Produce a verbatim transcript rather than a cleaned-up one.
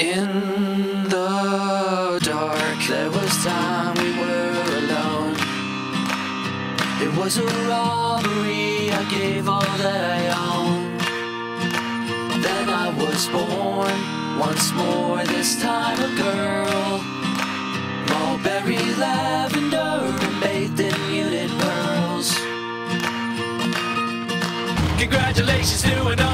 In the dark, there was time we were alone. It was a robbery, I gave all that I own. Then I was born, once more, this time a girl. Mulberry lavender, bathed in muted pearls. Congratulations to an